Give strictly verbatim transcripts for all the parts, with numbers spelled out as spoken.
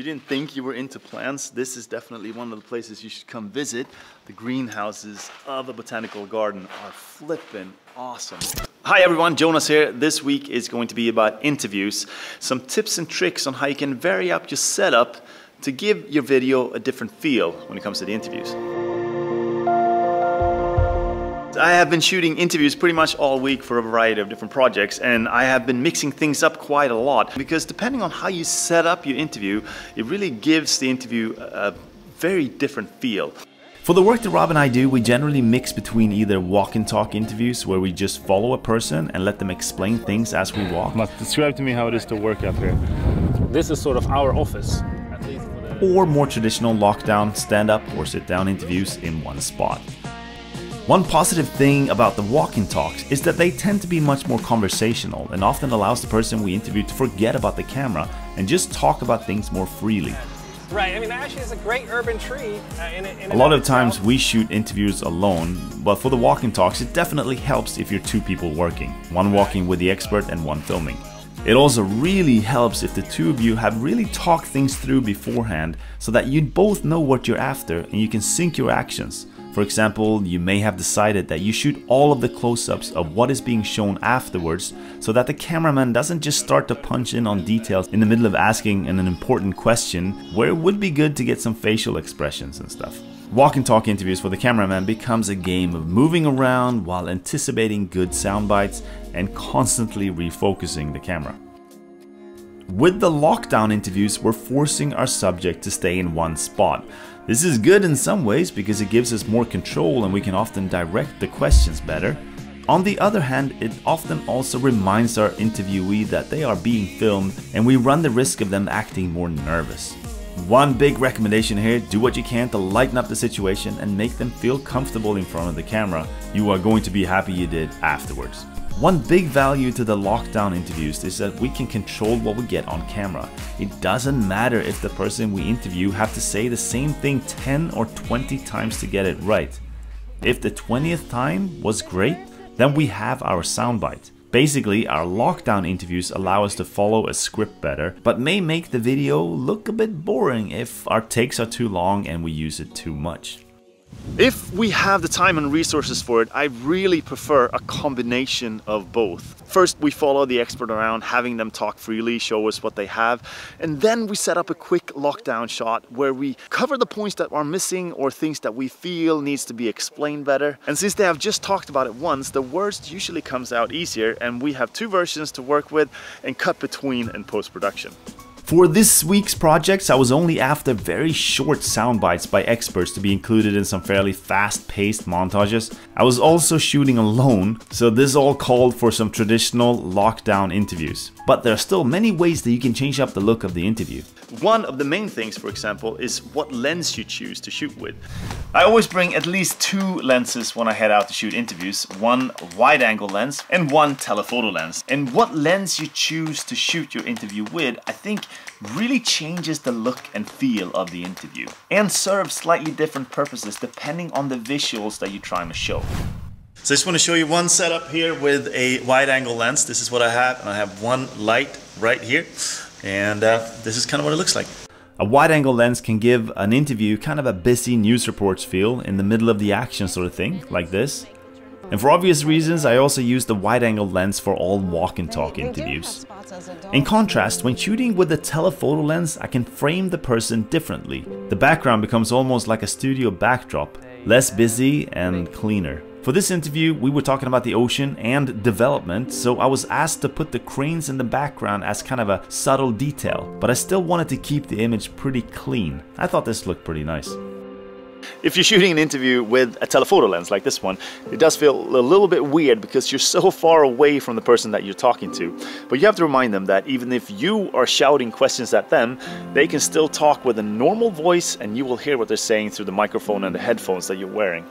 you didn't think you were into plants, this is definitely one of the places you should come visit. The greenhouses of the Botanical Garden are flippin' awesome. Hi everyone, Jonas here. This week is going to be about interviews. Some tips and tricks on how you can vary up your setup to give your video a different feel when it comes to the interviews. I have been shooting interviews pretty much all week for a variety of different projects, and I have been mixing things up quite a lot, because depending on how you set up your interview, it really gives the interview a very different feel. For the work that Rob and I do, we generally mix between either walk and talk interviews, where we just follow a person and let them explain things as we walk. Must describe to me how it is to work out here. This is sort of our office. At least for the... Or more traditional lockdown, stand up or sit down interviews in one spot. One positive thing about the walk-in talks is that they tend to be much more conversational and often allows the person we interview to forget about the camera and just talk about things more freely. Right, I mean, that actually is a great urban tree. Uh, in, in a lot of times we shoot interviews alone, but for the walk-in talks it definitely helps if you're two people working, one walking with the expert and one filming. It also really helps if the two of you have really talked things through beforehand so that you both know what you're after and you can sync your actions. For example, you may have decided that you shoot all of the close-ups of what is being shown afterwards so that the cameraman doesn't just start to punch in on details in the middle of asking an important question, where it would be good to get some facial expressions and stuff. Walk and talk interviews for the cameraman becomes a game of moving around while anticipating good sound bites and constantly refocusing the camera. With the lockdown interviews, we're forcing our subject to stay in one spot. This is good in some ways because it gives us more control and we can often direct the questions better. On the other hand, it often also reminds our interviewee that they are being filmed and we run the risk of them acting more nervous. One big recommendation here, do what you can to lighten up the situation and make them feel comfortable in front of the camera. You are going to be happy you did afterwards. One big value to the lockdown interviews is that we can control what we get on camera. It doesn't matter if the person we interview have to say the same thing ten or twenty times to get it right. If the twentieth time was great, then we have our soundbite. Basically, our lockdown interviews allow us to follow a script better, but may make the video look a bit boring if our takes are too long and we use it too much. If we have the time and resources for it, I really prefer a combination of both. First, we follow the expert around, having them talk freely, show us what they have, and then we set up a quick lockdown shot where we cover the points that are missing or things that we feel needs to be explained better. And since they have just talked about it once, the words usually comes out easier, and we have two versions to work with and cut between in post-production. For this week's projects, I was only after very short sound bites by experts to be included in some fairly fast-paced montages. I was also shooting alone, so this all called for some traditional lockdown interviews. But there are still many ways that you can change up the look of the interview. One of the main things, for example, is what lens you choose to shoot with. I always bring at least two lenses when I head out to shoot interviews. One wide-angle lens and one telephoto lens. And what lens you choose to shoot your interview with, I think, really changes the look and feel of the interview and serves slightly different purposes depending on the visuals that you're trying to show. So I just want to show you one setup here with a wide angle lens. This is what I have, and I have one light right here, and uh, this is kind of what it looks like. A wide angle lens can give an interview kind of a busy news reports feel in the middle of the action sort of thing, like this. And for obvious reasons, I also use the wide-angle lens for all walk-and-talk interviews. In contrast, when shooting with the telephoto lens, I can frame the person differently. The background becomes almost like a studio backdrop, less busy and cleaner. For this interview, we were talking about the ocean and development, so I was asked to put the cranes in the background as kind of a subtle detail, but I still wanted to keep the image pretty clean. I thought this looked pretty nice. If you're shooting an interview with a telephoto lens like this one, it does feel a little bit weird because you're so far away from the person that you're talking to. But you have to remind them that even if you are shouting questions at them, they can still talk with a normal voice and you will hear what they're saying through the microphone and the headphones that you're wearing.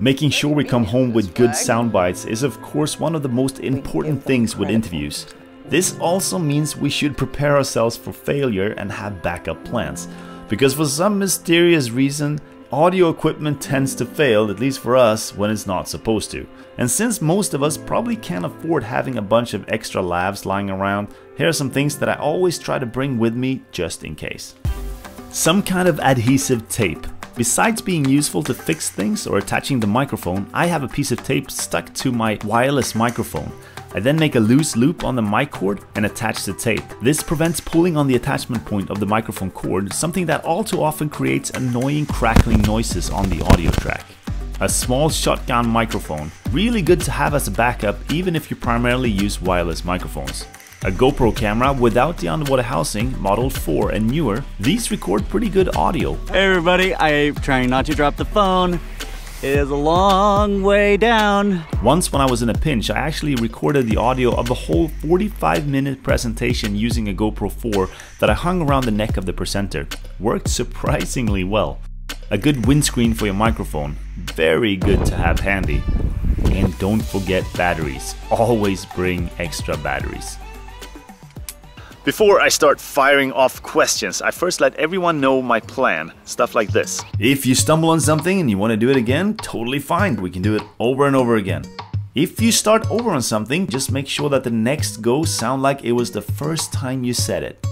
Making sure we come home with good sound bites is of course one of the most important things with interviews. This also means we should prepare ourselves for failure and have backup plans. Because for some mysterious reason, audio equipment tends to fail, at least for us, when it's not supposed to. And since most of us probably can't afford having a bunch of extra lavs lying around, here are some things that I always try to bring with me just in case. Some kind of adhesive tape. Besides being useful to fix things or attaching the microphone, I have a piece of tape stuck to my wireless microphone. I then make a loose loop on the mic cord and attach the tape. This prevents pulling on the attachment point of the microphone cord, something that all too often creates annoying crackling noises on the audio track. A small shotgun microphone. Really good to have as a backup even if you primarily use wireless microphones. A GoPro camera without the underwater housing, model four and newer. These record pretty good audio. Hey everybody, I'm trying not to drop the phone. It is a long way down. Once when I was in a pinch, I actually recorded the audio of a whole forty-five minute presentation using a GoPro four that I hung around the neck of the presenter. Worked surprisingly well. A good windscreen for your microphone. Very good to have handy. And don't forget batteries. Always bring extra batteries. Before I start firing off questions, I first let everyone know my plan, stuff like this. If you stumble on something and you want to do it again, totally fine, we can do it over and over again. If you start over on something, just make sure that the next go sound like it was the first time you said it.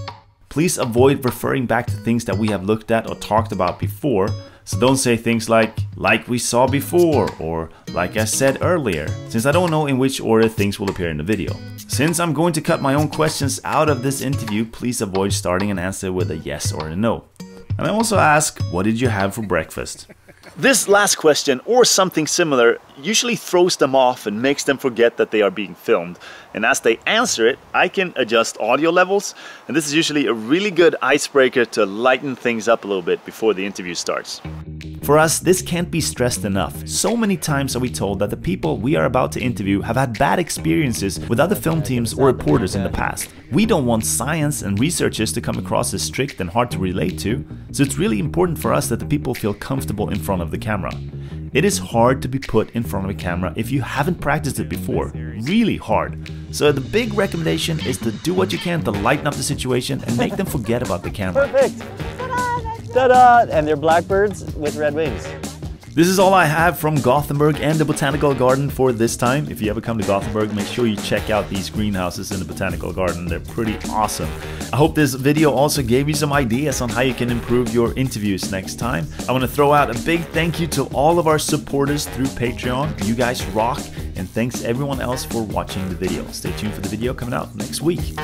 Please avoid referring back to things that we have looked at or talked about before, so don't say things like, like we saw before, or like I said earlier, since I don't know in which order things will appear in the video. Since I'm going to cut my own questions out of this interview, please avoid starting an answer with a yes or a no. And I also ask, what did you have for breakfast? This last question, or something similar, usually throws them off and makes them forget that they are being filmed. And as they answer it, I can adjust audio levels, and this is usually a really good icebreaker to lighten things up a little bit before the interview starts. For us, this can't be stressed enough. So many times are we told that the people we are about to interview have had bad experiences with other film teams or reporters in the past. We don't want science and researchers to come across as strict and hard to relate to, so it's really important for us that the people feel comfortable in front of the camera. It is hard to be put in front of a camera if you haven't practiced it before. Really hard. So the big recommendation is to do what you can to lighten up the situation and make them forget about the camera. Perfect. Ta-da! And they're blackbirds with red wings. This is all I have from Gothenburg and the Botanical Garden for this time. If you ever come to Gothenburg, make sure you check out these greenhouses in the Botanical Garden. They're pretty awesome. I hope this video also gave you some ideas on how you can improve your interviews next time. I want to throw out a big thank you to all of our supporters through Patreon. You guys rock, and thanks everyone else for watching the video. Stay tuned for the video coming out next week.